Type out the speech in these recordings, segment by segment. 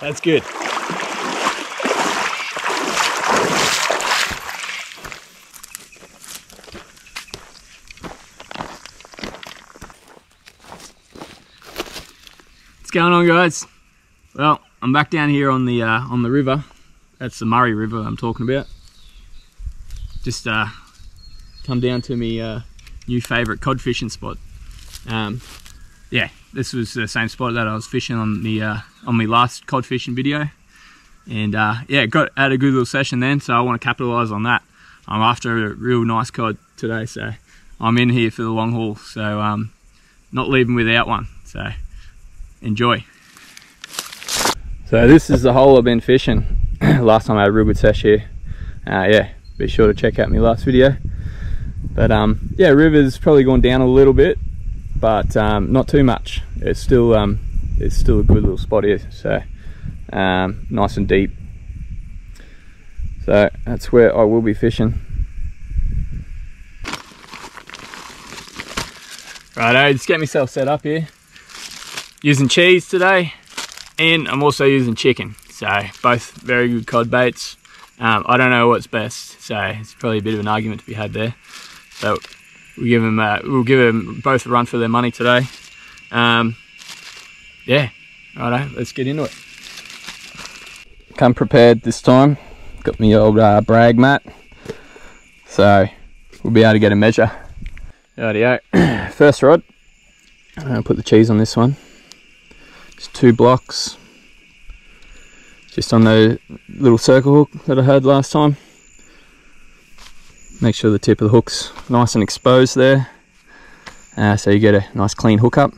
That's good. What's going on, guys? Well, I'm back down here on the river. That's the Murray River I'm talking about. Just come down to me new favourite cod fishing spot. Yeah, this was the same spot that I was fishing on my last cod fishing video, and yeah, had a good little session then. So I want to capitalise on that. I'm after a real nice cod today, so I'm in here for the long haul. So not leaving without one. So enjoy. So this is the hole I've been fishing. Last time I had a real good sesh here. Yeah, be sure to check out my last video. But yeah, river's probably gone down a little bit, but not too much. It's still a good little spot here. So nice and deep. So that's where I will be fishing. Righto, just get myself set up here. Using cheese today, and I'm also using chicken. So both very good cod baits. I don't know what's best, so it's probably a bit of an argument to be had there. So we'll give them both a run for their money today. Yeah, righto, let's get into it. Come prepared this time. Got me old brag mat, so we'll be able to get a measure. Rightio, first rod. I'm gonna put the cheese on this one. Just 2 blocks, just on the little circle hook that I had last time. Make sure the tip of the hook's nice and exposed there, so you get a nice clean hookup.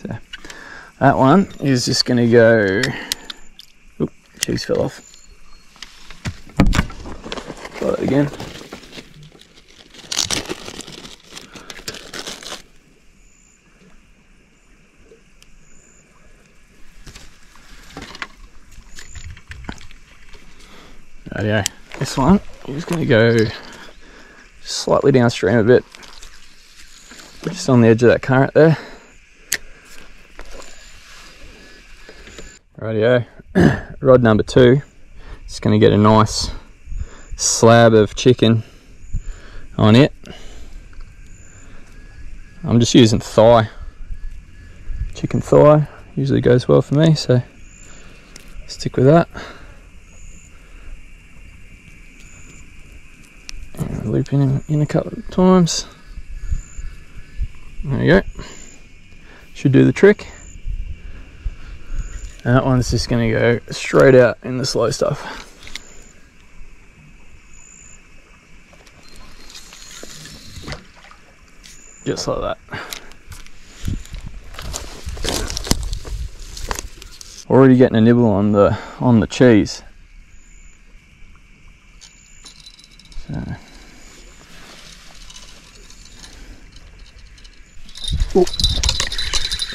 So that one is just going to go. Oop, cheese fell off. Got it again. Rightio, this one is going to go slightly downstream a bit, just on the edge of that current there. Rightio, rod number 2, it's going to get a nice slab of chicken on it. I'm just using thigh, chicken thigh, usually goes well for me, so stick with that. Looping him in a couple of times. There you go. Should do the trick. And that one's just going to go straight out in the slow stuff. Just like that. Already getting a nibble on the cheese. So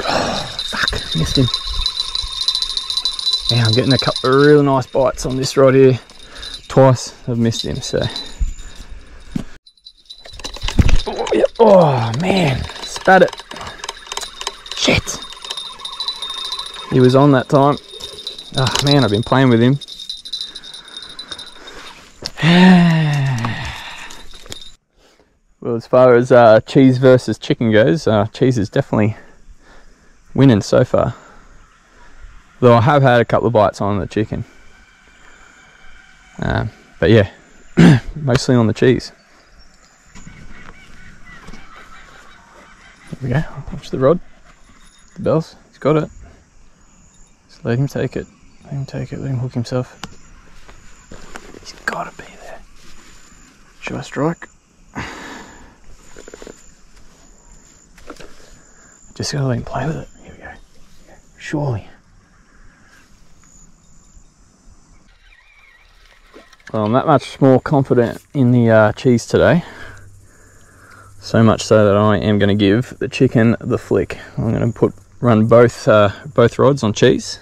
oh, fuck, missed him. Yeah, I'm getting a couple of real nice bites on this rod here. Twice I've missed him, so. Oh, yeah. Oh man, spat it. Shit. He was on that time. Oh man, I've been playing with him. Well, as far as cheese versus chicken goes, cheese is definitely winning so far. Though I have had a couple of bites on the chicken. But yeah, mostly on the cheese. There we go, watch the rod, the bells, he's got it. Just let him take it, let him take it, let him hook himself. He's gotta be there. Should I strike? Just gotta let him play with it. Here we go. Surely. Well, I'm that much more confident in the cheese today. So much so that I am going to give the chicken the flick. I'm going to run both rods on cheese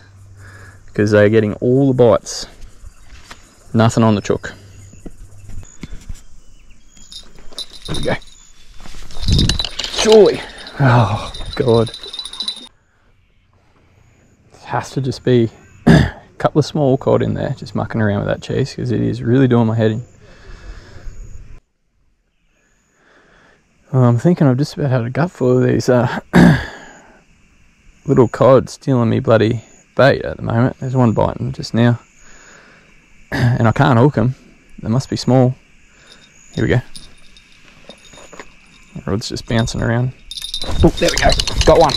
because they're getting all the bites. Nothing on the chook. Here we go. Surely. Oh God, it has to just be a couple of small cod in there, just mucking around with that cheese because it is really doing my head in. I'm thinking I've just about had a gutful of these little cod stealing me bloody bait at the moment. There's one biting just now, and I can't hook them. They must be small. Here we go. The rod's just bouncing around. Oh, there we go. Got one.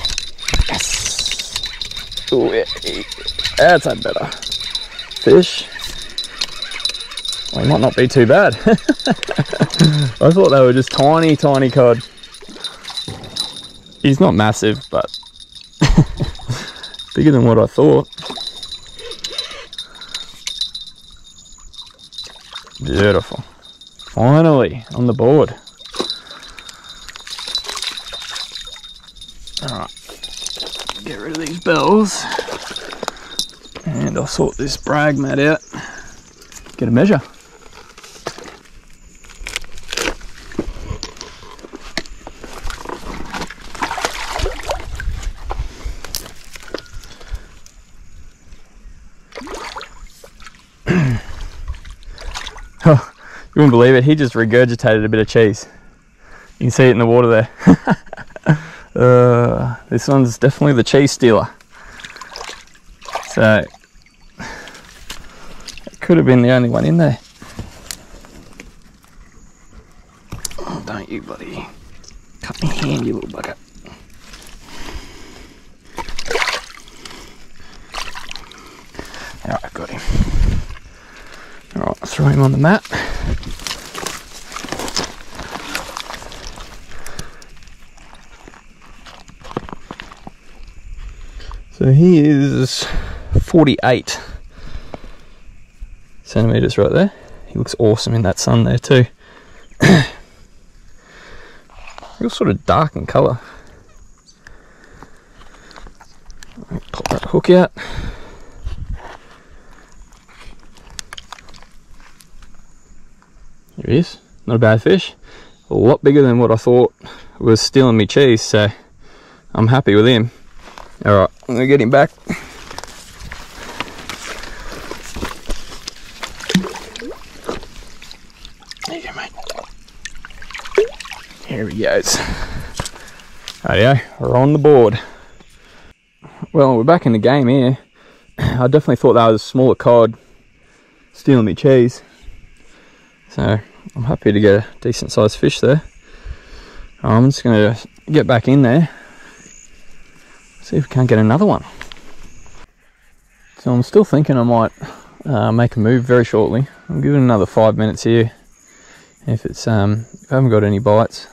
Yes. Oh, yeah. That's a better fish. Well, he might not be too bad. I thought they were just tiny, tiny cod. He's not massive, but bigger than what I thought. Beautiful. Finally on the board. Alright, get rid of these bells and I'll sort this brag mat out. Get a measure. Oh, you wouldn't believe it, he just regurgitated a bit of cheese. You can see it in the water there. This one's definitely the cheese stealer. So, it could have been the only one in there. Oh, don't you bloody cut me hand, you little bugger. Alright, got him. Alright, I'll throw him on the mat. So he is 48 centimetres right there. He looks awesome in that sun there too. Real sort of dark in colour. Pop that hook out. Here he is. Not a bad fish. A lot bigger than what I thought was stealing me cheese, so I'm happy with him. Alright, I'm going to get him back. There you go, mate. Here he goes. Rightio, we're on the board. Well, we're back in the game here. I definitely thought that was a smaller cod stealing me cheese. So, I'm happy to get a decent sized fish there. I'm just going to get back in there. See if we can't get another one. So I'm still thinking I might make a move very shortly. I'll give it another 5 minutes here. If I haven't got any bites,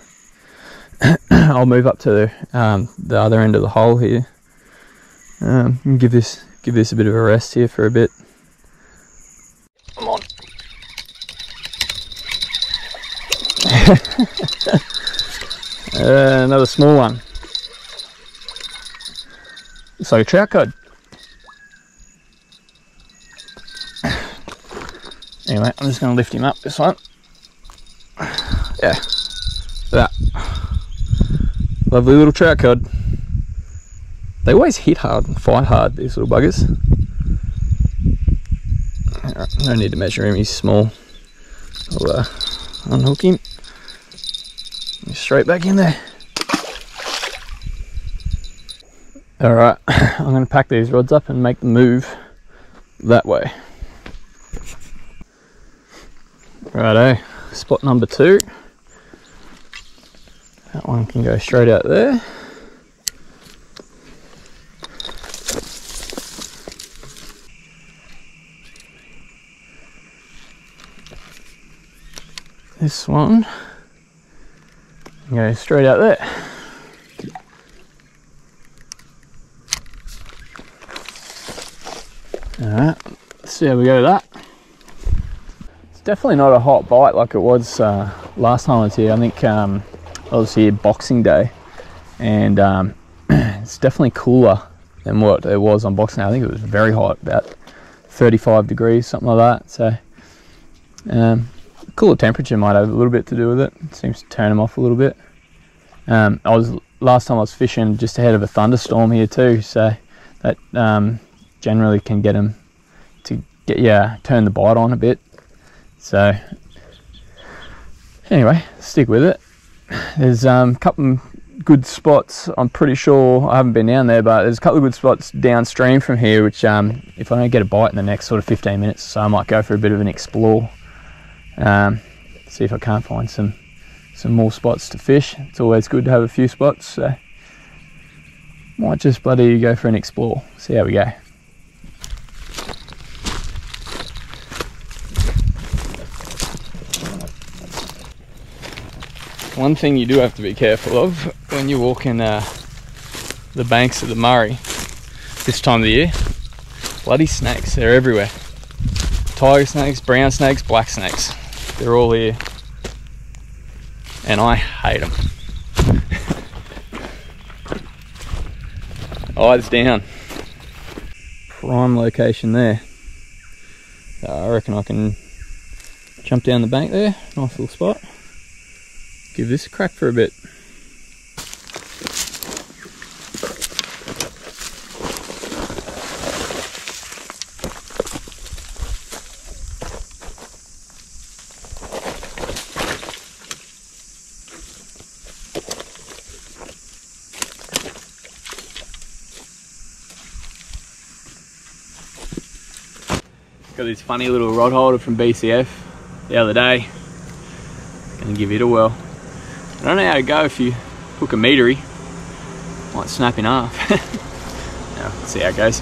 I'll move up to the other end of the hole here. And give this a bit of a rest here for a bit. Come on. Another small one. Looks like a trout cod. Anyway, I'm just going to lift him up, this one. Yeah. That. Lovely little trout cod. They always hit hard and fight hard, these little buggers. Alright, no need to measure him, he's small. I'll unhook him. He's straight back in there. Alright, I'm going to pack these rods up and make them move that way. Righto, spot number two. That one can go straight out there. This one can go straight out there. Alright, let's see how we go with that. It's definitely not a hot bite like it was last time I was here. I think I was here Boxing Day, and it's definitely cooler than what it was on Boxing Day. I think it was very hot, about 35 degrees, something like that. So, cooler temperature might have a little bit to do with it. It seems to turn them off a little bit. Last time I was fishing just ahead of a thunderstorm here too, so that generally can get them turn the bite on a bit. So anyway, stick with it. There's a couple good spots. I'm pretty sure, I haven't been down there, but there's a couple of good spots downstream from here, which if I don't get a bite in the next sort of 15 minutes or so, I might go for a bit of an explore. See if I can't find some more spots to fish. It's always good to have a few spots, so might just bloody go for an explore, see how we go. One thing you do have to be careful of when you walk in the banks of the Murray this time of the year, bloody snakes, they're everywhere. Tiger snakes, brown snakes, black snakes, they're all here. And I hate them. Eyes down. Prime location there. I reckon I can jump down the bank there. Nice little spot. Give this a crack for a bit. Got this funny little rod holder from BCF the other day. Gonna give it a whirl. I don't know how to go if you hook a meatery. Might snap in half. Now, let's see how it goes.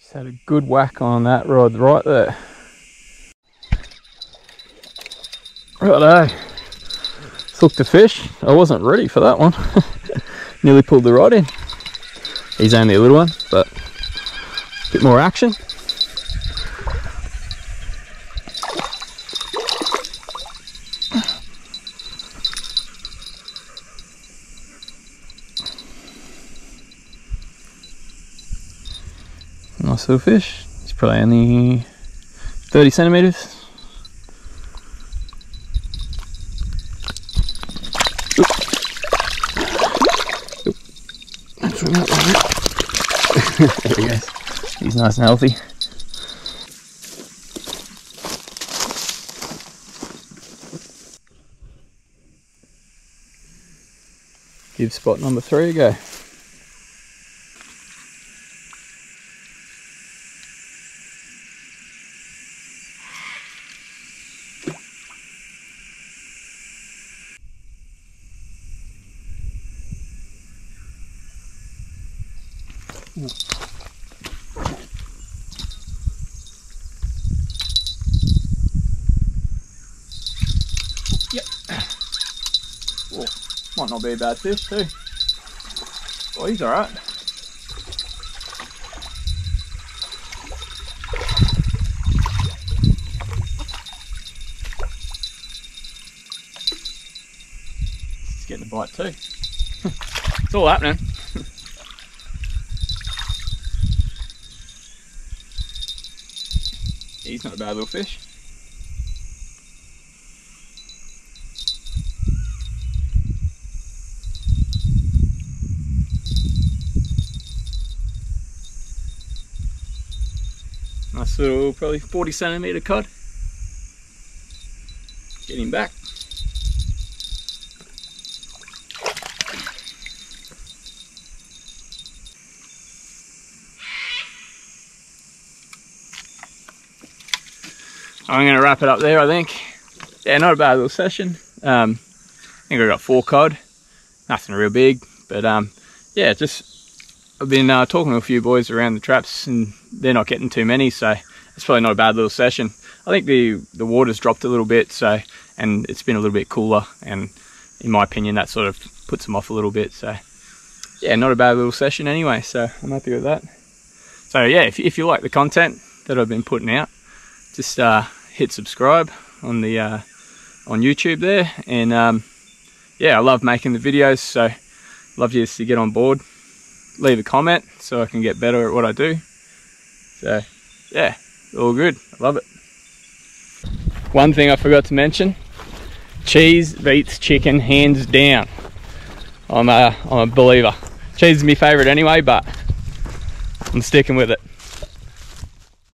Just had a good whack on that rod right there. Righto, just hooked a fish. I wasn't ready for that one. Nearly pulled the rod in. He's only a little one, but a bit more action. Nice little fish. He's probably only 30 centimeters. That's from that one. There he goes. He's nice and healthy. Give spot number 3 a go. Yep. Whoa. Might not be a bad fish too. Oh, he's alright. He's getting a bite too. It's all happening. He's not a bad little fish. Nice little, probably 40 centimetre cod. Get him back. I'm going to wrap it up there, I think. Yeah, not a bad little session. I think I got 4 cod. Nothing real big, but yeah, just I've been talking to a few boys around the traps, and they're not getting too many, so it's probably not a bad little session. I think the water's dropped a little bit, so, and it's been a little bit cooler, and in my opinion, that sort of puts them off a little bit. So yeah, not a bad little session anyway. So I'm happy with that. So yeah, if you like the content that I've been putting out, just hit subscribe on the on YouTube there, and yeah, I love making the videos, so love you to get on board. leave a comment so I can get better at what I do. So yeah, all good, I love it. One thing I forgot to mention, cheese beats chicken hands down. I'm a believer. Cheese is my favourite anyway, but I'm sticking with it.